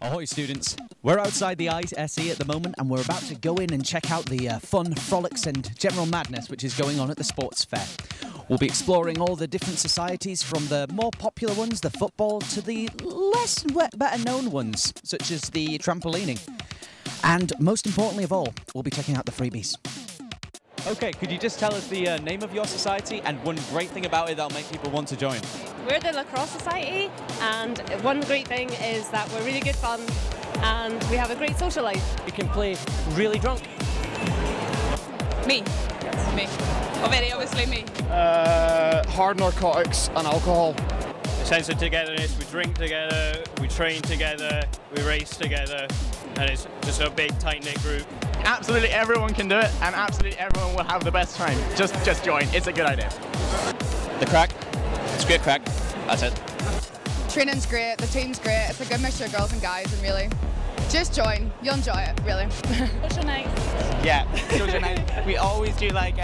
Ahoy students, we're outside the ICE SE at the moment and we're about to go in and check out the fun, frolics and general madness which is going on at the sports fair. We'll be exploring all the different societies from the more popular ones, the football, to the less better known ones such as the trampolining. And most importantly of all, we'll be checking out the freebies. Okay, could you just tell us the name of your society and one great thing about it that'll make people want to join? We're the Lacrosse Society, and one great thing is that we're really good fun and we have a great social life. You can play really drunk. Me. Yes. Me. Oh, very obviously me. Hard narcotics and alcohol. The sense of togetherness, we drink together, we train together, we race together, and it's just a big tight-knit group. Absolutely everyone can do it and absolutely everyone will have the best time. Just join, it's a good idea. The crack. It's great crack, that's it. Training's great, the team's great, it's a good mixture of girls and guys and really, just join, you'll enjoy it, really. Social night. Yeah, social night. We always do like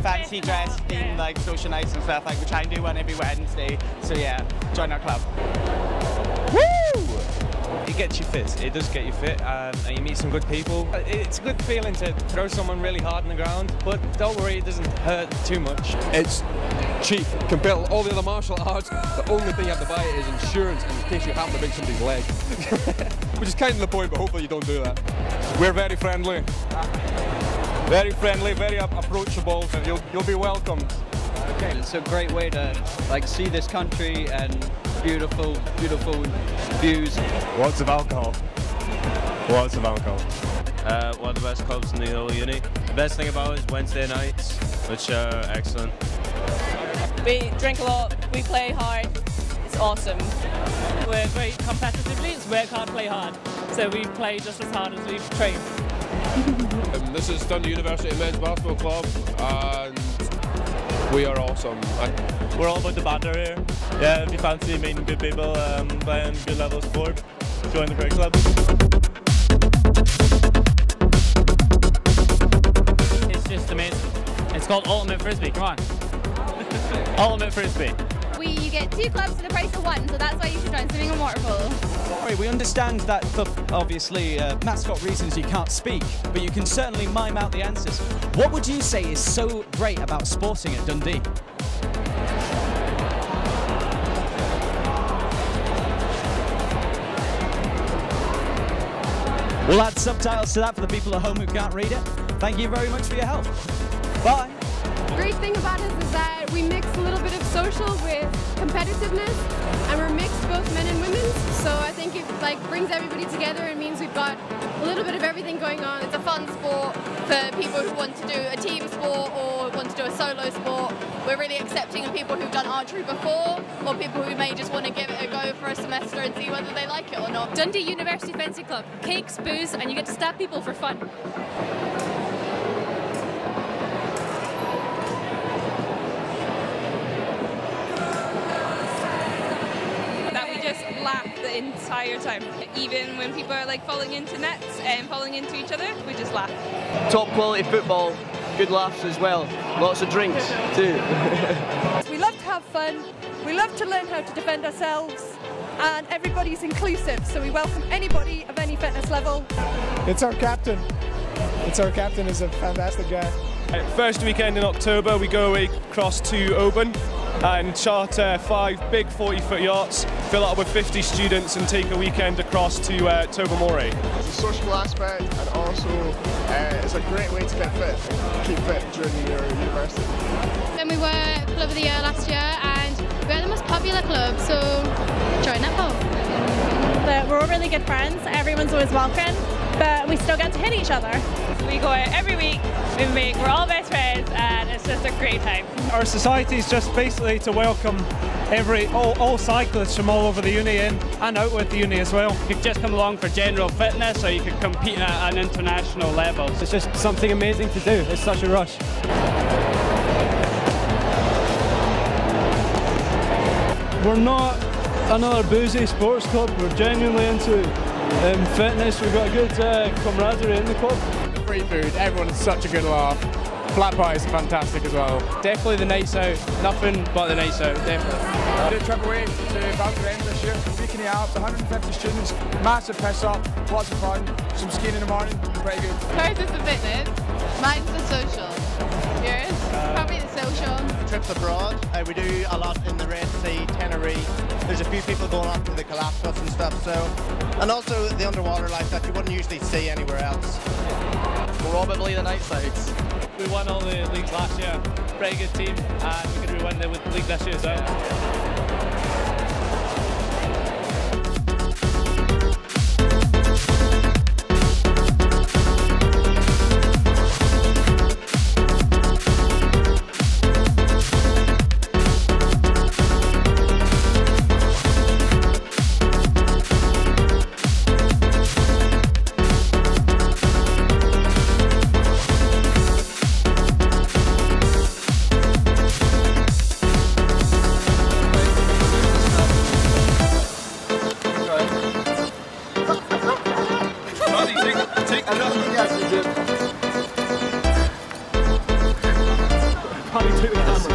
fancy dress themed like social nights and stuff, like we try and do one every Wednesday, so yeah, join our club. Woo! It gets you fit, it does get you fit and you meet some good people. It's a good feeling to throw someone really hard on the ground, but don't worry, it doesn't hurt too much. It's cheap compared to all the other martial arts. The only thing you have to buy is insurance in case you happen to break somebody's leg. Which is kind of the point, but hopefully you don't do that. We're very friendly. Very friendly, very approachable. You'll be welcomed. Okay, it's a great way to like see this country and beautiful, beautiful views. Lots of alcohol. Lots of alcohol. One of the best clubs in the whole uni. The best thing about it is Wednesday nights, which are excellent. We drink a lot, we play hard, it's awesome. We're very competitively, it's work hard, play hard. So we play just as hard as we train. This is Dundee University Men's Basketball Club and we are awesome. We're all about the banter here. Yeah, if you fancy meeting good people playing good level of sport, join the great club. It's just amazing. It's called Ultimate Frisbee, come on. Ultimate Frisbee. You get two clubs for the price of one, so that's why you should join swimming and water polo. Sorry, we understand that for obviously mascot reasons you can't speak, but you can certainly mime out the answers. What would you say is so great about sporting at Dundee? We'll add subtitles to that for the people at home who can't read it. Thank you very much for your help. Bye. The great thing about us is that we mix a little bit of social with competitiveness, and we're mixed both men and women, so I think it like brings everybody together and means we've got a little bit of everything going on. It's a fun sport for people who want to do a team sport or want to do a solo sport. We're really accepting of people who've done archery before or people who may just want to give it a go for a semester and see whether they like it or not. Dundee University Fencing Club, cakes, booze, and you get to stab people for fun. The entire time. Even when people are like falling into nets and falling into each other, we just laugh. Top quality football, good laughs as well. Lots of drinks too. We love to have fun, we love to learn how to defend ourselves, and everybody's inclusive, so we welcome anybody of any fitness level. It's our captain. It's our captain, is a fantastic guy. First weekend in October we go away across to Oban and charter 5 big 40-foot yachts, fill up with 50 students and take a weekend across to Tobermory. It's a social aspect and also it's a great way to get fit, keep fit during your university. Then we were Club of the Year last year and we're the most popular club, so join that club. We're all really good friends, everyone's always welcome, but we still get to hit each other. We go out every week, we're all best friends and it's just a great time. Our society is just basically to welcome all cyclists from all over the uni in and out with the uni as well. You could just come along for general fitness or you could compete at an international level. It's just something amazing to do, it's such a rush. We're not another boozy sports club, we're genuinely into fitness, we've got a good camaraderie in the club. Free food, everyone is such a good laugh. Flat pies are fantastic as well. Definitely the nights out, nothing but the nights out, definitely. I did a trip away to Balfour End this year. week in the Alps, 150 students, massive piss up, lots of fun, some skiing in the morning, pretty good. Hers is the fitness, mine's the social, yours? Probably the social. Trips abroad, we do a lot in the Red Sea, Tenerife. There's a few people going up to the Colapsus and stuff, so. And also the underwater life that you wouldn't usually see anywhere else. Probably the night sides. We won all the leagues last year, pretty good team, and we could win the league this year as well. Probably do it.